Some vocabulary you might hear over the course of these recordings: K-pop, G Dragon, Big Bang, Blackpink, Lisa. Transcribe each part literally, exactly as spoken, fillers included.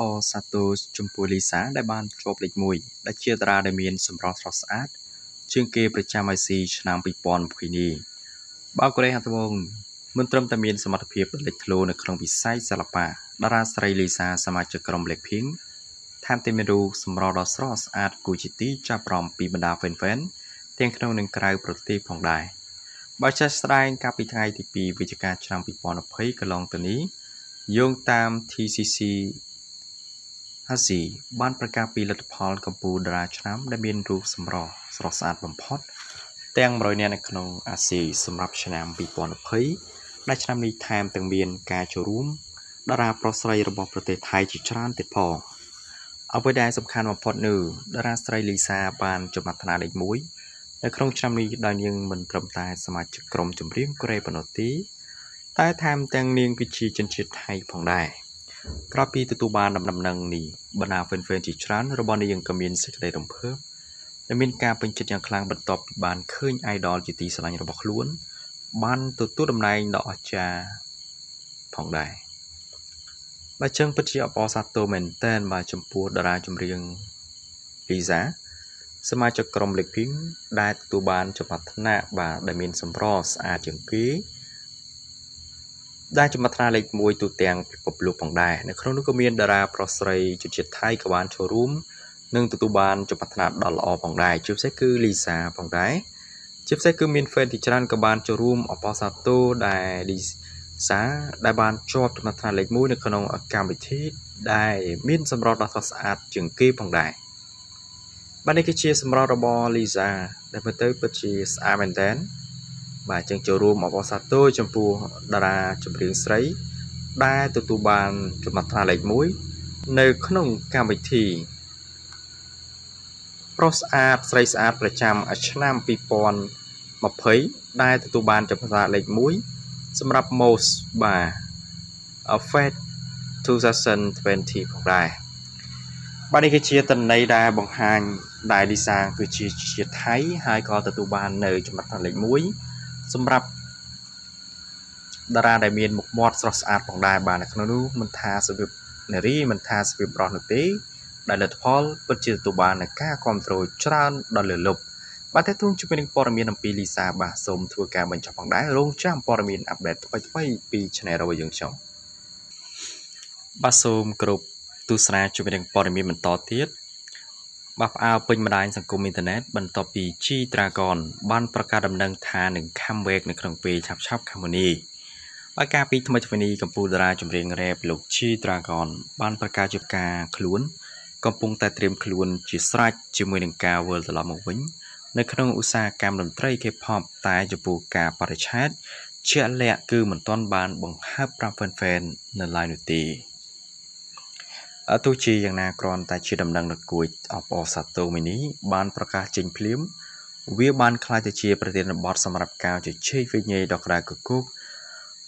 អសាទរជំពូលីសាដែលបានជាប់លេខ1ដែលជាតារាដែលមានសម្រស់ស្រស់ស្អាតជាងគេប្រចាំអាស៊ីឆ្នាំ2020នេះបាល់កូរ៉េខាងត្បូងមិនត្រឹមតែមានសមត្ថភាពលេចធ្លោនៅក្នុងវិស័យសិល្បៈតារាស្រីលីសាសមាជិកក្រុម Blackpink ថែមទាំងមានរូបសម្រស់ដ៏ស្រស់ស្អាតគួរជាទីចាប់អារម្មណ៍ពីបណ្ដា Fan ទាំងក្នុងនិងក្រៅប្រទេសផងដែរបើជាក់ស្ដែងកាលពីថ្ងៃទី2វិច្ឆិកាឆ្នាំ2020កន្លងទៅនេះយោងតាម TCC អាស៊ីបានប្រកាសពីលទ្ធផលកម្ពុជាតារាឆ្នាំដែលមានរូបសម្រស់ស្រស់ស្អាតបំផុតទាំង100នាក់នៅក្នុងអាស៊ីសម្រាប់ឆ្នាំ2020ដែលឆ្នាំនេះថែមទាំងមានការចូលរួមតារាប្រុសស្រីរបស់ប្រទេសថៃជាច្រើនទៀតផងអ្វីដែលសំខាន់បំផុតនោះតារាស្រីលីសាបានចំណាត់ថ្នាក់លេខ1នៅក្នុងឆ្នាំនេះដោយនាងមិនត្រឹមតែសមាជិកក្រុមចម្រៀងកូរ៉េប៉ុណ្ណោះទេតែថែមទាំងនាងគឺជាជនជាតិថៃផងដែរក្រោយពីទទួលបានដំណឹងនេះបណ្ដា Fan ជាច្រើនរបស់នាងក៏មានសេចក្តីរំភើបដែលមានការពេញចិត្តយ៉ាងខ្លាំងបន្ទាប់ពីបានឃើញ Idol ជាទីស្រឡាញ់របស់ខ្លួនបានទទួលតំណែងដ៏អស្ចារ្យផងដែរបើចឹងពិតជាអបអរសាទរមែនទែនបាទចំពោះតារាចម្រៀង Lisa សមាជិកក្រុម Blackpink ដែលទទួលបានចំណាត់ថ្នាក់បាទដែលមានសម្រស់ស្អាតជាងគេដែលចំណាត់ថ្នាក់លេខ1ទូទាំងពិភពលោកផងដែរនៅក្នុងនោះក៏មានតារាប្រុសស្រីជនជាតិថៃក៏បានចូលរួមនិងទទួលបានចំណាត់ថ្នាក់ដ៏ល្អផងដែរជាពិសេសគឺ Lisa ផងដែរជាពិសេសគឺមាន Fan ជាច្រើនក៏បានចូលរួមអបអរសាទរដែល Lisaសាដែលបានជាប់ចំណាត់ថ្នាក់លេខ1នៅក្នុងកម្មវិធីដែលមានសម្រស់ដ៏ស្រស់ស្អាតជាងគេផងដែរបាទនេះគឺជាសម្រស់របស់ Lisa ដែលមើលទៅពិតជាស្អាតមែនទែនបាទជាងចូលរួមអបអរសាទរចំពោះតារាចម្រៀងស្រីដែលទទួលបានចំណាត់ថ្នាក់លេខ1នៅក្នុងកម្មវិធីប្រុសស្អាតស្រីស្អាតប្រចាំឆ្នាំ2020ដែលទទួលបានចំណាត់ថ្នាក់លេខ1សម្រាប់ most បាទ Fed 2020 ផងដែរបាទនេះគឺជាតន័យដែលបង្ហាញដែល Lisa គឺជាជាតិថៃហើយក៏ទទួលបាននៅចំណាត់ថ្នាក់លេខ1សម្រាប់តារាដែលមានមុខមាត់ស្រស់ស្អាតផងដែរបាទនៅក្នុងនោះមិនថាសភាពនារីមិនថាសភាពប្រុសនោះទេដែលលទ្ធផលពិតជាទទួលបាននៃការគ្រប់គ្រងច្រើនដល់លើលប់បាទតែទួងជាមួយនឹងព័ត៌មានអំពី Lisa បាទសូមធ្វើការបញ្ចប់ផងដែររងចាំព័ត៌មានអាប់ដេតថ្មីៗពី Channel របស់យើងខ្ញុំបាទសូមគោរពទស្សនាជាមួយនឹងព័ត៌មានបន្តទៀតបាទផ្អើលពេញបណ្ដាញសង្គមអ៊ីនធឺណិតបន្ទាប់ពី G Dragon បានប្រកាសដំណឹងថានឹង comeback នៅក្នុងពេលឆាប់ៗខាងមុខនេះបាទការពីថ្មីថ្មីនេះកម្ពុជាតារាចម្រៀង Rap លោក G Dragon បានប្រកាសជាការខ្លួនកំពុងតែត្រៀមខ្លួនជាស្រេចជាមួយនឹងការវិលត្រឡប់មកវិញនៅក្នុងឧស្សាហកម្មតន្ត្រី K-pop តែចំពោះការបរិឆេទជាលក្ខគឺមិនទាន់បានបង្ហើបប្រាប់ Fan នៅឡើយនោះទេអទោះជាយ៉ាងណាគ្រាន់តែជាដំណឹងដ៏គួរអបអរសាទរមួយនេះបានប្រកាសចេញភ្លាមវាបានក្លាយទៅជាប្រធានបទសម្រាប់ការជជែកវិញ្ញាណដ៏ក្តៅគគុក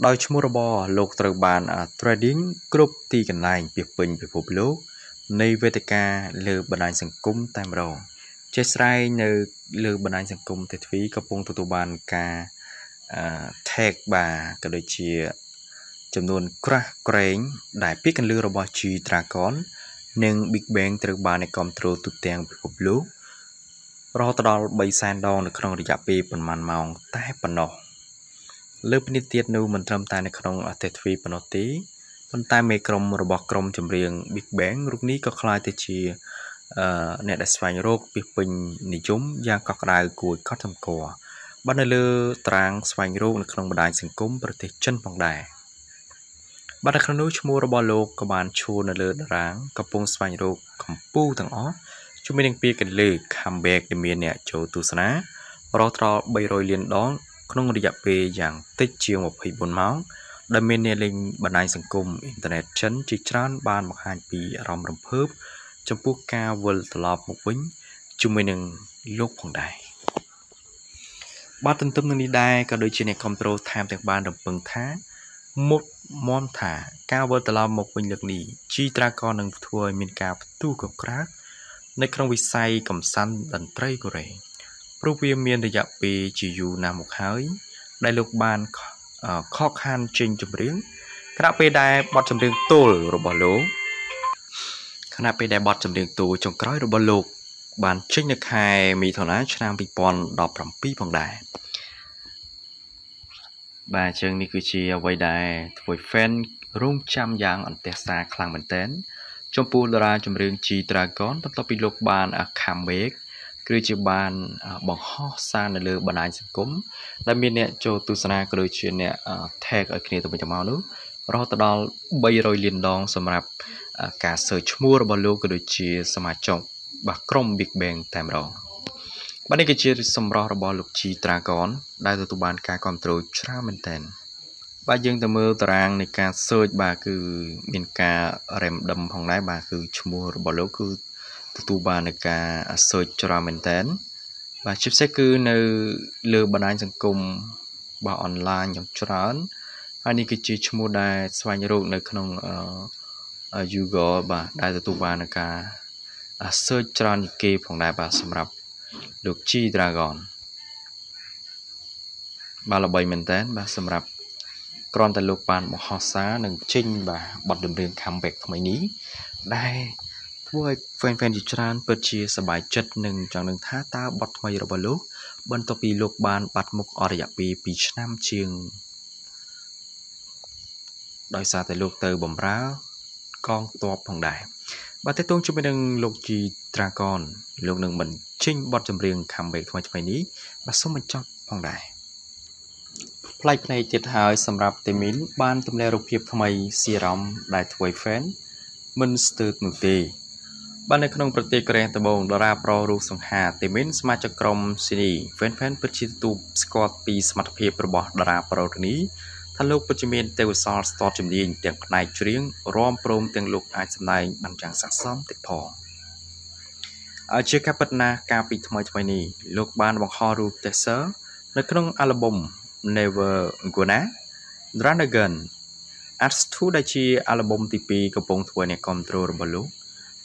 ដោយឈ្មោះរបស់លោកត្រូវបាន Trading គ្រប់ទីកន្លែងពីពេញពិភពលោកនៃវេទិកាលើបណ្ដាញសង្គមតែម្ដងជាស្រ័យនៅលើបណ្ដាញសង្គម TV កំពុងទទួលបានការអឺ tag បាទក៏ដូចជាចំនួនក្រាស់ក្រែងដែលពីកន្លឺរបស់ G Dragon និង Big Bang ត្រូវបានឯគ្រប់គ្រងទូទាំងពិភពលោករហូតដល់300,000ដងនៅក្នុងរយៈពេលប្រមាណម៉ោងតែប៉ុណ្ណោះលើពីនេះទៀតនោះមិនត្រឹមតែនៅក្នុង TV ប៉ុណ្ណោះទេប៉ុន្តែមេក្រុមរបស់ក្រុមចម្រៀង Big Bang រូបនេះក៏ខ្លាយទៅជាអ្នកដែលស្វែងរកពីពេញនិយមយ៉ាងកក់ក្ដៅគួរកត់សម្គាល់បាននៅលើតារាងស្វែងរកនៅក្នុងបណ្ដាញសង្គមប្រទេសចិនផងដែរបាននៅក្នុងនោះឈ្មោះរបស់លោកក៏បានឈរនៅលើតារាងកំពុងស្វែងរកកម្ពុជាទាំងអស់ជាមួយនឹងពាក្យកន្លឺ comeback ដែលមានអ្នកចូលទស្សនារហូតដល់300លានដងក្នុងរយៈពេលយ៉ាងតិចជាង24ម៉ោងដែលមានអ្នកលេងបណ្ដាញសង្គមអ៊ីនធឺណិតចិនជាច្រើនបានបង្ហាញពីអារម្មណ៍រំភើបចំពោះការវិលត្រឡប់មកវិញជាមួយនឹងលោកផងដែរបាទទន្ទឹមនឹងនេះដែរក៏ដូចជាអ្នកគ្រប់គ្រងថែមទាំងបានរំពឹងថាមុខមមថាការវិលត្រឡប់មកវិញលើកនេះ G Dragon នឹងធ្វើឲ្យមានការផ្ទុះកក្រាកនៅក្នុងវិស័យកំសាន្តតន្ត្រីកូរ៉េព្រោះវាមានរយៈពេលជាយូរណាស់មកហើយដែលលោកបានខកខានចេញចម្រៀងក្រៅពេលដែលបទចម្រៀងទល់របស់លោក រហូតដល់ Big Bang តែម្ដងបាទនេះគឺជាសម្រាប់របស់លោកជីត្រាហ្គនដែលទទួលបានការគ្រប់គ្រង អានេះគឺជាឈ្មោះដែលស្វែងរកនៅក្នុង Google បាទដែលទទួលបានការ search ច្រើនគេផងដែរបាទសម្រាប់លោក G Dragon បាទល្បីមែនតើបាទសម្រាប់គ្រាន់តែលោកបានមហោសានឹងចេញបាទបទចម្រៀង comeback ថ្មីនេះដែលធ្វើឲ្យ fan fan ជាច្រើនពិតជាសប្បាយចិត្តនឹងចង់នឹងថាតើបទថ្មីរបស់លោកបន្ទាប់ពីលោកបានបាត់មុខអស់រយៈពេល ពីរឆ្នាំជាង ដោយសារតែលោកទៅបំរើកងទ័ពផងដែរបាទ លោកពិតជាមានទេវសោស្ទាត់ជំនាញទាំងផ្នែកច្រៀងរំព្រមទាំងលោកអាចសម្ដែងបានយ៉ាងស័ក្តិសមទៀតផងអជាកាពិតណាកាលពីថ្មីថ្មីនេះលោកបានបង្ហោះរូប Never Gonna Run Again As Two ដែលជាអាល់ប៊ុមទីពីរកំពុងធ្វើនៅកំត្រូលរបស់លោក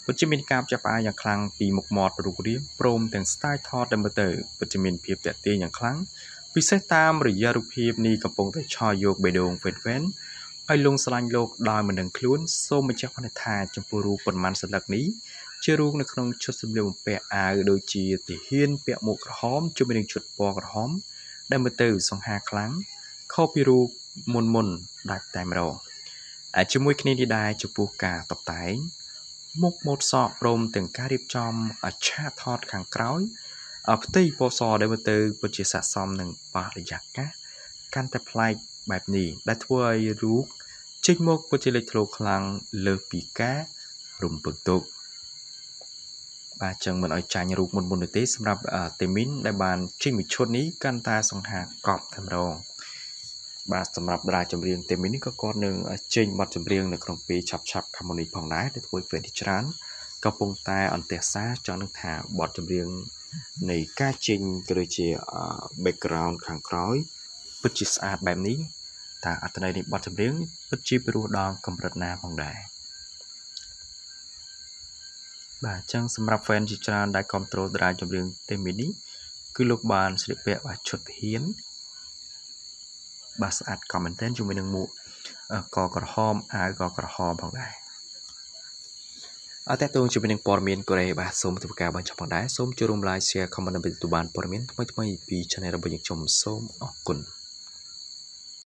ពិតជាមានការចាប់អារយ៉ាងខ្លាំងពីមុខមាត់រូបរាងព្រមទាំង Style Thought ដែលមើលទៅពិតជាមានភាពទាក់ទាញយ៉ាងខ្លាំង ពិសេសតាមរយៈរូបភាពនេះកំពុងតែឆោយកបេះដូងវេនវេនហើយលងស្លាញ់លោកដោយមិនដឹងខ្លួនសូមបញ្ជាក់ថាថាចំពោះរូបប៉ុន្មានសន្លឹកនេះជារូបនៅក្នុងឈុតសម្លៀកបំពាក់អាវដូចជាទាហានពាក់មួកក្រហមជាមួយនឹងឈុតពណ៌ក្រហមដែលមើលទៅសង្ហាខ្លាំងខុសពីរូបមុនមុនដែលតែម្ដងអាជាមួយគ្នានេះដែរចំពោះការតបតែងមុខម៉ូតសក់ព្រមទាំងការរៀបចំអច្ឆាថតខាងក្រោយ ផ្ទៃពណ៌សដែលទៅពិតជាស័ក្តិសមនឹងបរិយាកាសកាន់តែប្លែកបែបនេះដែលធ្វើឲ្យរូបចេញមកពិតជាលេចធ្លោខ្លាំងលើពីការរំពឹងទុកបាទចឹងមិនឲ្យចាញ់រូបមុនមុននោះទេសម្រាប់តែមីនដែលបានចេញមួយឈុតនេះកាន់តែសង្ហាកប់តែម្ដងបាទសម្រាប់រាជចម្រៀងតែមីននេះក៏គាត់នឹងចេញមកចម្រៀងនៅក្នុងពេលឆាប់ឆាប់ នៃ background ខាងក្រោយពិតជាស្អាតបែបនេះតើអត្ថន័យនៃបទចម្រៀងពិតជាពិរោះដល់កម្រិតណាផងដែរបាទអញ្ចឹងសម្រាប់ fan ជាច្រើនដែល control រាយចម្រៀងទេមីននេះគឺលោកបានស្លៀកពាក់បាទឈុតហ៊ានបាទស្អាតក៏មែនទែនជាមួយនឹងមួកកក្រហមអាវក៏ក្រហមផងដែរ អរគុណ